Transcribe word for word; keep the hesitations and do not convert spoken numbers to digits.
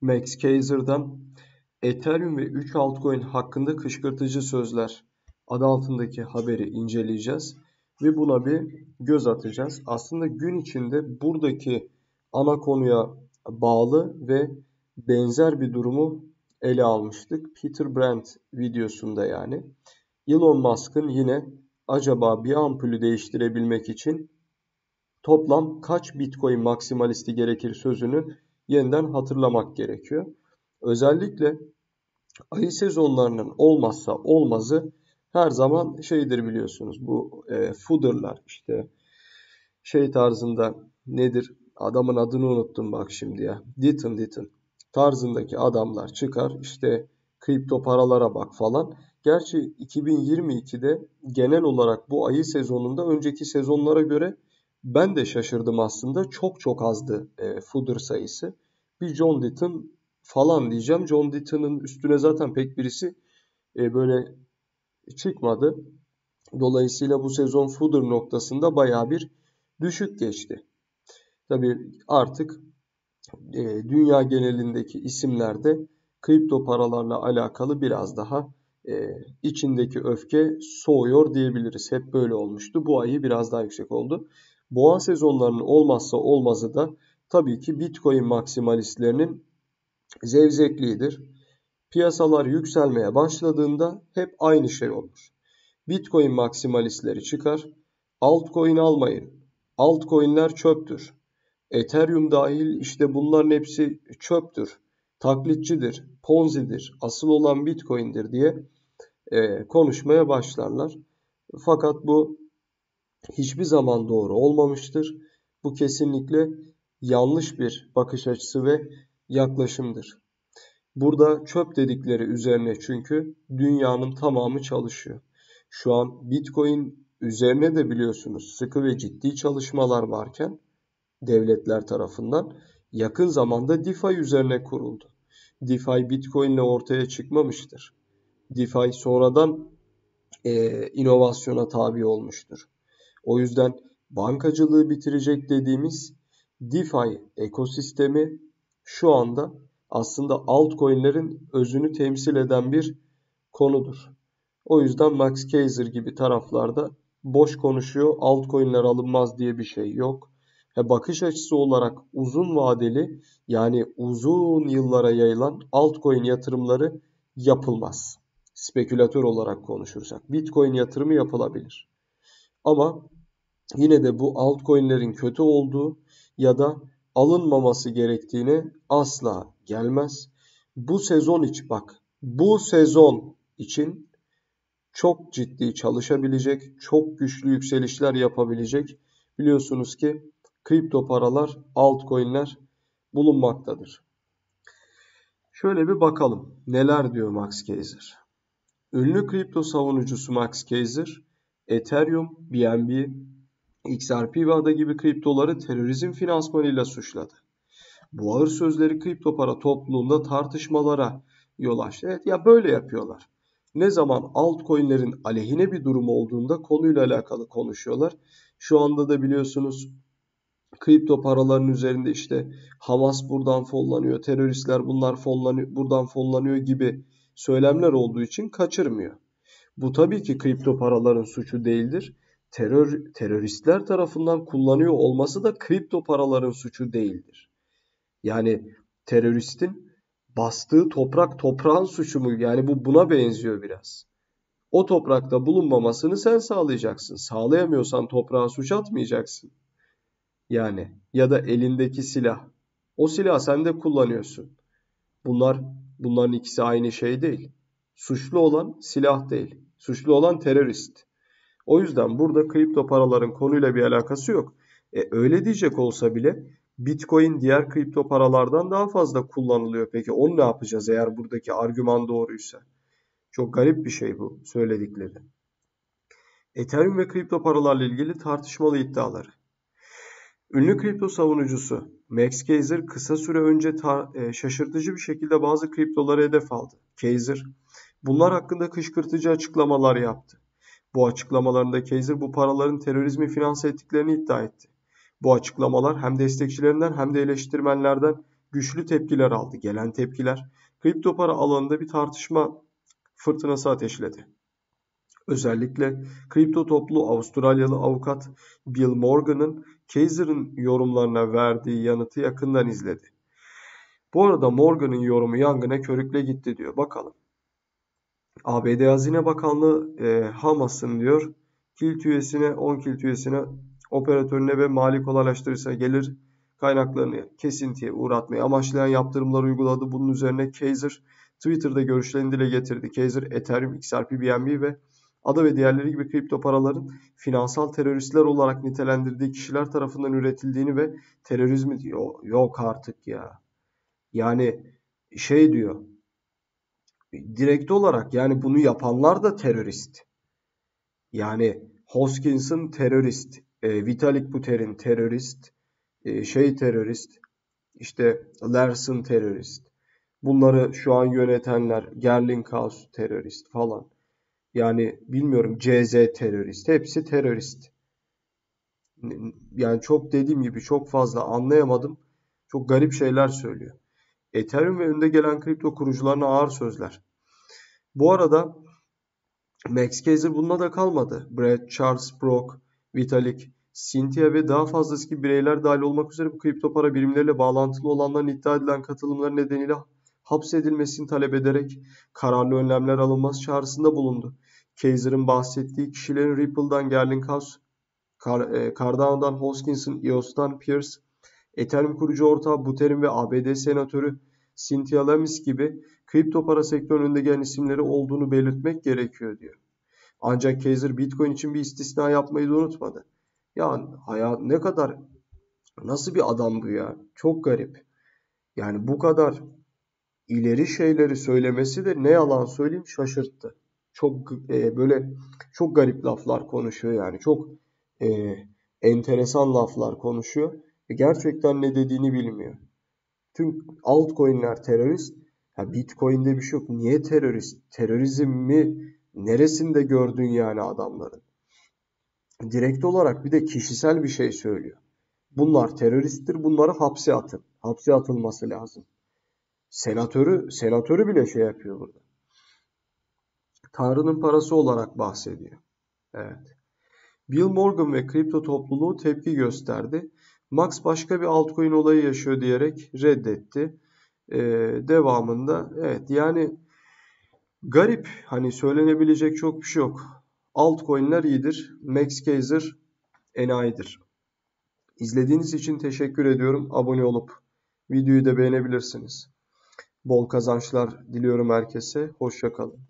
Max Keiser'dan Ethereum ve üç altcoin hakkında kışkırtıcı sözler adı altındaki haberi inceleyeceğiz ve buna bir göz atacağız. Aslında gün içinde buradaki ana konuya bağlı ve benzer bir durumu ele almıştık. Peter Brandt videosunda yani. Elon Musk'ın yine acaba bir ampulü değiştirebilmek için toplam kaç Bitcoin maksimalisti gerekir sözünü yeniden hatırlamak gerekiyor. Özellikle ayı sezonlarının olmazsa olmazı her zaman şeydir biliyorsunuz. Bu e, fooder'lar işte şey tarzında nedir? Adamın adını unuttum bak şimdi ya. Ditton Ditton tarzındaki adamlar çıkar işte kripto paralara bak falan. Gerçi iki bin yirmi iki'de genel olarak bu ayı sezonunda önceki sezonlara göre ben de şaşırdım aslında. Çok çok azdı e, fooder sayısı. Bir John Ditton falan diyeceğim. John Ditton'ın üstüne zaten pek birisi e, böyle çıkmadı. Dolayısıyla bu sezon fooder noktasında bayağı bir düşük geçti. Tabii artık e, dünya genelindeki isimlerde kripto paralarla alakalı biraz daha e, içindeki öfke soğuyor diyebiliriz. Hep böyle olmuştu. Bu ayı biraz daha yüksek oldu. Boğa sezonlarının olmazsa olmazı da tabii ki Bitcoin maksimalistlerinin zevzekliğidir. Piyasalar yükselmeye başladığında hep aynı şey olur. Bitcoin maksimalistleri çıkar. Altcoin almayın. Altcoin'ler çöptür. Ethereum dahil işte bunların hepsi çöptür. Taklitçidir. Ponzi'dir. Asıl olan Bitcoin'dir diye e, konuşmaya başlarlar. Fakat bu hiçbir zaman doğru olmamıştır. Bu kesinlikle yanlış bir bakış açısı ve yaklaşımdır. Burada çöp dedikleri üzerine çünkü dünyanın tamamı çalışıyor. Şu an Bitcoin üzerine de biliyorsunuz sıkı ve ciddi çalışmalar varken devletler tarafından yakın zamanda DeFi üzerine kuruldu. DeFi Bitcoin ile ortaya çıkmamıştır. DeFi sonradan e, inovasyona tabi olmuştur. O yüzden bankacılığı bitirecek dediğimiz DeFi ekosistemi şu anda aslında altcoin'lerin özünü temsil eden bir konudur. O yüzden Max Keiser gibi taraflarda boş konuşuyor, altcoin'ler alınmaz diye bir şey yok. He, bakış açısı olarak uzun vadeli yani uzun yıllara yayılan altcoin yatırımları yapılmaz. Spekülatör olarak konuşursak Bitcoin yatırımı yapılabilir. Ama yine de bu altcoin'lerin kötü olduğu ya da alınmaması gerektiğine asla gelmez. Bu sezon için bak, bu sezon için çok ciddi çalışabilecek, çok güçlü yükselişler yapabilecek. Biliyorsunuz ki kripto paralar, altcoin'ler bulunmaktadır. Şöyle bir bakalım neler diyor Max Keiser. Ünlü kripto savunucusu Max Keiser, Ethereum, B N B, X R P ve A D A gibi kriptoları terörizm finansmanıyla suçladı. Bu ağır sözleri kripto para topluluğunda tartışmalara yol açtı. Evet ya böyle yapıyorlar. Ne zaman altcoin'lerin aleyhine bir durum olduğunda konuyla alakalı konuşuyorlar. Şu anda da biliyorsunuz kripto paraların üzerinde işte Hamas buradan fonlanıyor, teröristler bunlar fonlanıyor, buradan fonlanıyor gibi söylemler olduğu için kaçırmıyor. Bu tabii ki kripto paraların suçu değildir. Terör, teröristler tarafından kullanıyor olması da kripto paraların suçu değildir. Yani teröristin bastığı toprak toprağın suçu mu? Yani bu buna benziyor biraz. O toprakta bulunmamasını sen sağlayacaksın. Sağlayamıyorsan toprağa suç atmayacaksın. Yani ya da elindeki silah. O silahı sen de kullanıyorsun. Bunlar, bunların ikisi aynı şey değil. Suçlu olan silah değil. Suçlu olan terörist. O yüzden burada kripto paraların konuyla bir alakası yok. E, öyle diyecek olsa bile Bitcoin diğer kripto paralardan daha fazla kullanılıyor. Peki onu ne yapacağız eğer buradaki argüman doğruysa? Çok garip bir şey bu söyledikleri. Ethereum ve kripto paralarla ilgili tartışmalı iddiaları. Ünlü kripto savunucusu Max Keiser kısa süre önce şaşırtıcı bir şekilde bazı kriptolara hedef aldı. Keiser bunlar hakkında kışkırtıcı açıklamalar yaptı. Bu açıklamalarında Keiser bu paraların terörizmi finanse ettiklerini iddia etti. Bu açıklamalar hem destekçilerinden hem de eleştirmenlerden güçlü tepkiler aldı. Gelen tepkiler kripto para alanında bir tartışma fırtınası ateşledi. Özellikle kripto toplu Avustralyalı avukat Bill Morgan'ın Keiser'ın yorumlarına verdiği yanıtı yakından izledi. Bu arada Morgan'ın yorumu yangına körükle gitti diyor. Bakalım. A B D Hazine Bakanlığı e, Hamas'ın diyor kilit üyesine, on kilit üyesine, operatörüne ve mali kolaylaştırıcısına gelir kaynaklarını kesintiye uğratmayı amaçlayan yaptırımları uyguladı. Bunun üzerine Keiser Twitter'da görüşlerini dile getirdi. Keiser, Ethereum, X R P, B N B ve A D A ve diğerleri gibi kripto paraların finansal teröristler olarak nitelendirdiği kişiler tarafından üretildiğini ve terörizmi diyor. Yok artık ya. Yani şey diyor. Direkt olarak yani bunu yapanlar da terörist. Yani Hoskinson terörist, e, Vitalik Buterin terörist, e, şey terörist, işte Larson terörist. Bunları şu an yönetenler Garlinghouse terörist falan. Yani bilmiyorum, C Z terörist. Hepsi terörist. Yani çok dediğim gibi çok fazla anlayamadım. Çok garip şeyler söylüyor. Ethereum ve önde gelen kripto kurucularına ağır sözler. Bu arada Max Keiser bununla da kalmadı. Brad, Charles, Brock, Vitalik, Cynthia ve daha fazlası gibi bireyler dahil olmak üzere bu kripto para birimleriyle bağlantılı olanların iddia edilen katılımları nedeniyle hapsedilmesini talep ederek kararlı önlemler alınması çağrısında bulundu. Keiser'ın bahsettiği kişilerin Ripple'dan Garlinghouse, Cardano'dan Hoskinson, Eos'tan Pierce, Ethereum kurucu ortağı Buterin ve A B D senatörü Cynthia Lamis gibi kripto para sektörünün önde gelen isimleri olduğunu belirtmek gerekiyor diyor. Ancak Keiser Bitcoin için bir istisna yapmayı da unutmadı. Ya hayat ne kadar, nasıl bir adam bu ya? Çok garip. Yani bu kadar ileri şeyleri söylemesi de ne yalan söyleyeyim şaşırttı. Çok e, böyle çok garip laflar konuşuyor yani. Çok e, enteresan laflar konuşuyor. E, gerçekten ne dediğini bilmiyor. Tüm altcoin'ler terörist. Ya Bitcoin'de bir şey yok. Niye terörist? Terörizm mi? Neresinde gördün yani adamların? Direkt olarak bir de kişisel bir şey söylüyor. Bunlar teröristtir. Bunları hapse atın. Hapse atılması lazım. Senatörü, senatörü bile şey yapıyor burada. Tanrı'nın parası olarak bahsediyor. Evet. Bill Morgan ve kripto topluluğu tepki gösterdi. Max başka bir altcoin olayı yaşıyor diyerek reddetti. Ee, devamında evet yani garip, hani söylenebilecek çok bir şey yok. Altcoin'ler iyidir. Max Keiser enayidir. İzlediğiniz için teşekkür ediyorum. Abone olup videoyu da beğenebilirsiniz. Bol kazançlar diliyorum herkese. Hoşça kalın.